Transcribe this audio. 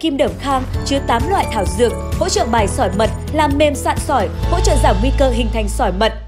Kim Đởm Khang chứa 8 loại thảo dược, hỗ trợ bài sỏi mật, làm mềm sạn sỏi, hỗ trợ giảm nguy cơ hình thành sỏi mật.